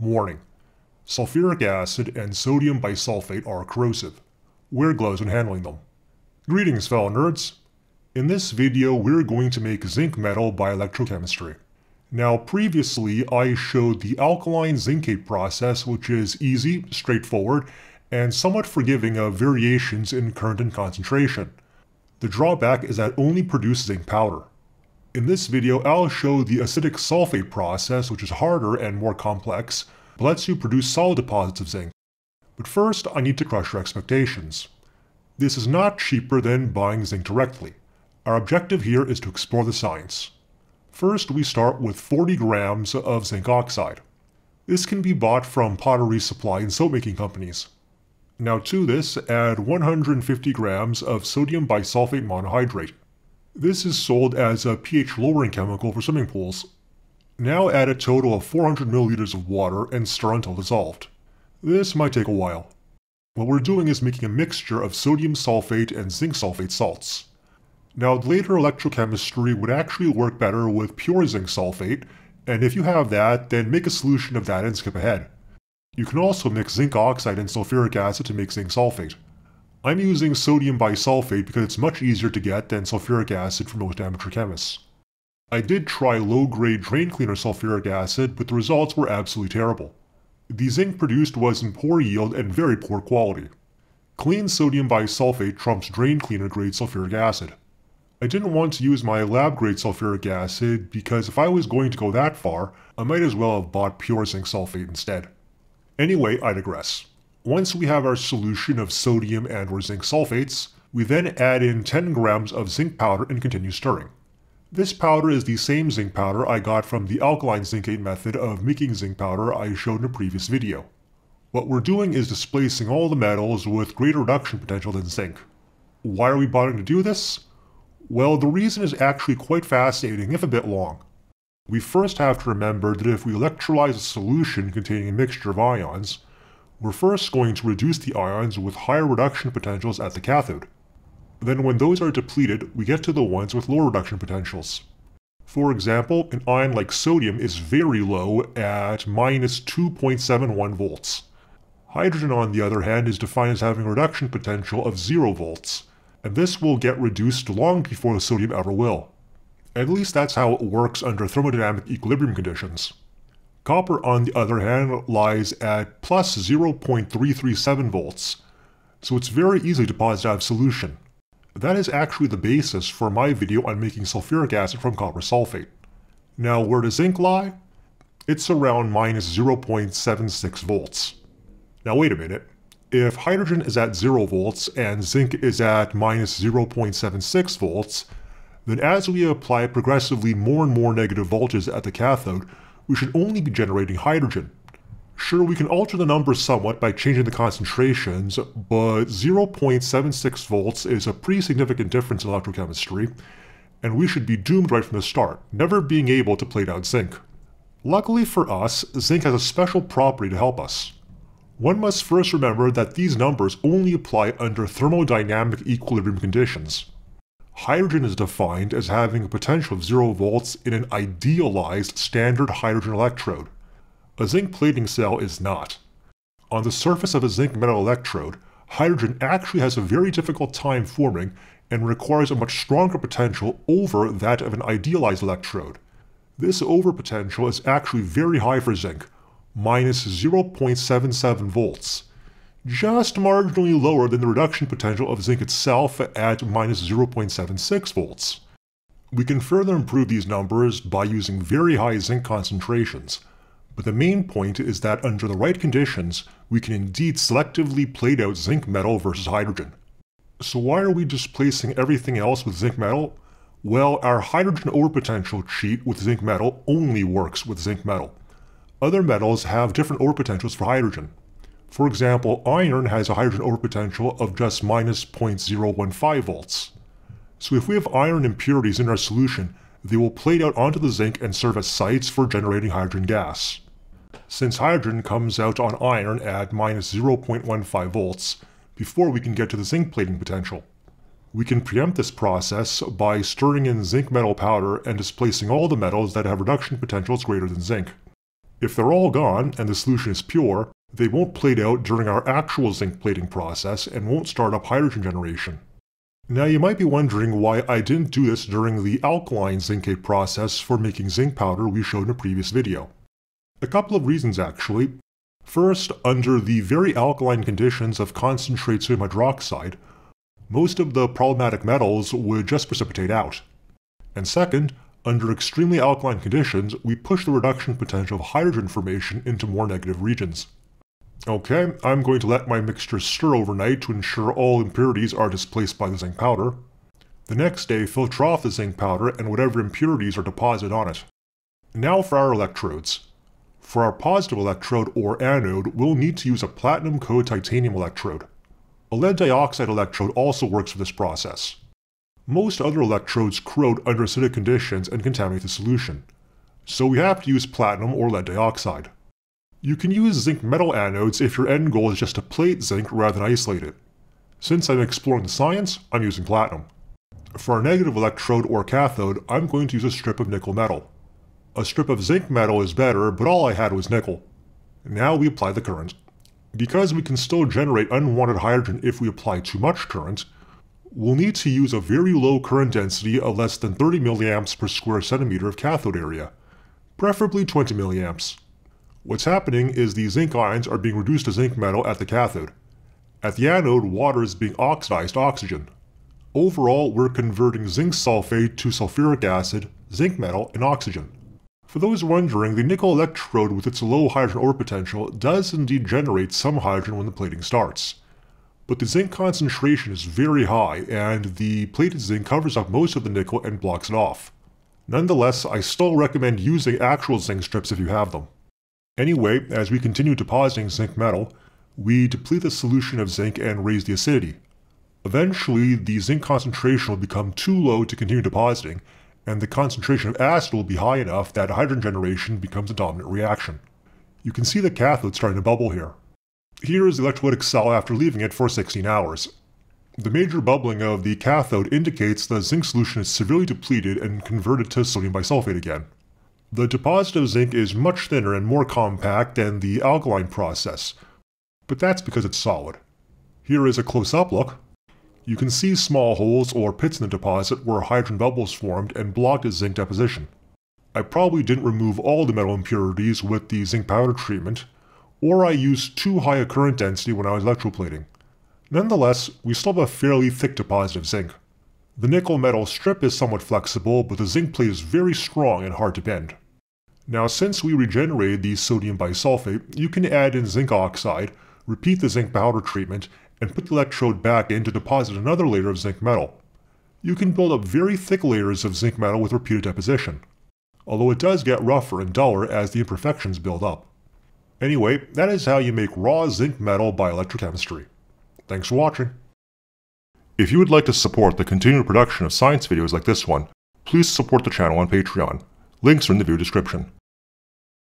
Warning: sulfuric acid and sodium bisulfate are corrosive. Wear gloves when handling them. Greetings, fellow nerds. In this video, we're going to make zinc metal by electrochemistry. Now, previously, I showed the alkaline zincate process, which is easy, straightforward, and somewhat forgiving of variations in current and concentration. The drawback is that it only produces zinc powder. In this video, I'll show the acidic sulfate process, which is harder and more complex, but lets you produce solid deposits of zinc. But first, I need to crush your expectations. This is not cheaper than buying zinc directly. Our objective here is to explore the science. First, we start with 40 grams of zinc oxide. This can be bought from pottery supply and soap making companies. Now to this, add 150 grams of sodium bisulfate monohydrate. This is sold as a pH-lowering chemical for swimming pools. Now add a total of 400 milliliters of water and stir until dissolved. This might take a while. What we're doing is making a mixture of sodium sulfate and zinc sulfate salts. Now later electrochemistry would actually work better with pure zinc sulfate, and if you have that, then make a solution of that and skip ahead. You can also mix zinc oxide and sulfuric acid to make zinc sulfate. I'm using sodium bisulfate because it's much easier to get than sulfuric acid for most amateur chemists. I did try low-grade drain cleaner sulfuric acid, but the results were absolutely terrible. The zinc produced was in poor yield and very poor quality. Clean sodium bisulfate trumps drain cleaner grade sulfuric acid. I didn't want to use my lab-grade sulfuric acid because if I was going to go that far, I might as well have bought pure zinc sulfate instead. Anyway, I digress. Once we have our solution of sodium and/or zinc sulfates, we then add in 10 grams of zinc powder and continue stirring. This powder is the same zinc powder I got from the alkaline zincate method of making zinc powder I showed in a previous video. What we're doing is displacing all the metals with greater reduction potential than zinc. Why are we bothering to do this? Well, the reason is actually quite fascinating, if a bit long. We first have to remember that if we electrolyze a solution containing a mixture of ions, we're first going to reduce the ions with higher reduction potentials at the cathode. Then when those are depleted, we get to the ones with lower reduction potentials. For example, an ion like sodium is very low at minus 2.71 volts. Hydrogen, on the other hand, is defined as having a reduction potential of 0 volts, and this will get reduced long before the sodium ever will. At least that's how it works under thermodynamic equilibrium conditions. Copper, on the other hand, lies at plus 0.337 volts, so it's very easy to deposit out of solution. That is actually the basis for my video on making sulfuric acid from copper sulfate. Now where does zinc lie? It's around minus 0.76 volts. Now wait a minute. If hydrogen is at 0 volts and zinc is at minus 0.76 volts, then as we apply progressively more and more negative voltages at the cathode, we should only be generating hydrogen. Sure, we can alter the numbers somewhat by changing the concentrations, but 0.76 volts is a pretty significant difference in electrochemistry, and we should be doomed right from the start, never being able to plate out zinc. Luckily for us, zinc has a special property to help us. One must first remember that these numbers only apply under thermodynamic equilibrium conditions. Hydrogen is defined as having a potential of 0 volts in an idealized standard hydrogen electrode. A zinc plating cell is not. On the surface of a zinc metal electrode, hydrogen actually has a very difficult time forming and requires a much stronger potential over that of an idealized electrode. This overpotential is actually very high for zinc, minus 0.77 volts. Just marginally lower than the reduction potential of zinc itself at minus 0.76 volts. We can further improve these numbers by using very high zinc concentrations, but the main point is that under the right conditions, we can indeed selectively plate out zinc metal versus hydrogen. So why are we displacing everything else with zinc metal? Well, our hydrogen overpotential cheat with zinc metal only works with zinc metal. Other metals have different overpotentials for hydrogen. For example, iron has a hydrogen overpotential of just minus 0.015 volts. So if we have iron impurities in our solution, they will plate out onto the zinc and serve as sites for generating hydrogen gas. Since hydrogen comes out on iron at minus 0.15 volts before we can get to the zinc plating potential. We can preempt this process by stirring in zinc metal powder and displacing all the metals that have reduction potentials greater than zinc. If they're all gone and the solution is pure, they won't plate out during our actual zinc plating process and won't start up hydrogen generation. Now you might be wondering why I didn't do this during the alkaline zincate process for making zinc powder we showed in a previous video. A couple of reasons actually. First, under the very alkaline conditions of concentrate sodium hydroxide, most of the problematic metals would just precipitate out. And second, under extremely alkaline conditions, we push the reduction potential of hydrogen formation into more negative regions. Okay, I'm going to let my mixture stir overnight to ensure all impurities are displaced by the zinc powder. The next day, filter off the zinc powder and whatever impurities are deposited on it. Now for our electrodes. For our positive electrode, or anode, we'll need to use a platinum-coated titanium electrode. A lead dioxide electrode also works for this process. Most other electrodes corrode under acidic conditions and contaminate the solution, so we have to use platinum or lead dioxide. You can use zinc metal anodes if your end goal is just to plate zinc rather than isolate it. Since I'm exploring the science, I'm using platinum. For our negative electrode or cathode, I'm going to use a strip of nickel metal. A strip of zinc metal is better, but all I had was nickel. Now we apply the current. Because we can still generate unwanted hydrogen if we apply too much current, we'll need to use a very low current density of less than 30 milliamps per square centimeter of cathode area, preferably 20 milliamps. What's happening is the zinc ions are being reduced to zinc metal at the cathode. At the anode, water is being oxidized to oxygen. Overall, we're converting zinc sulfate to sulfuric acid, zinc metal, and oxygen. For those wondering, the nickel electrode with its low hydrogen ore potential does indeed generate some hydrogen when the plating starts. But the zinc concentration is very high and the plated zinc covers up most of the nickel and blocks it off. Nonetheless, I still recommend using actual zinc strips if you have them. Anyway, as we continue depositing zinc metal, we deplete the solution of zinc and raise the acidity. Eventually, the zinc concentration will become too low to continue depositing, and the concentration of acid will be high enough that hydrogen generation becomes a dominant reaction. You can see the cathode starting to bubble here. Here is the electrolytic cell after leaving it for 16 hours. The major bubbling of the cathode indicates the zinc solution is severely depleted and converted to sodium bisulfate again. The deposit of zinc is much thinner and more compact than the alkaline process, but that's because it's solid. Here is a close-up look. You can see small holes or pits in the deposit where hydrogen bubbles formed and blocked its zinc deposition. I probably didn't remove all the metal impurities with the zinc powder treatment, or I used too high a current density when I was electroplating. Nonetheless, we still have a fairly thick deposit of zinc. The nickel metal strip is somewhat flexible, but the zinc plate is very strong and hard to bend. Now, since we regenerated the sodium bisulfate, you can add in zinc oxide, repeat the zinc powder treatment, and put the electrode back in to deposit another layer of zinc metal. You can build up very thick layers of zinc metal with repeated deposition, although it does get rougher and duller as the imperfections build up. Anyway, that is how you make raw zinc metal by electrochemistry. Thanks for watching. If you would like to support the continued production of science videos like this one, please support the channel on Patreon. Links are in the video description.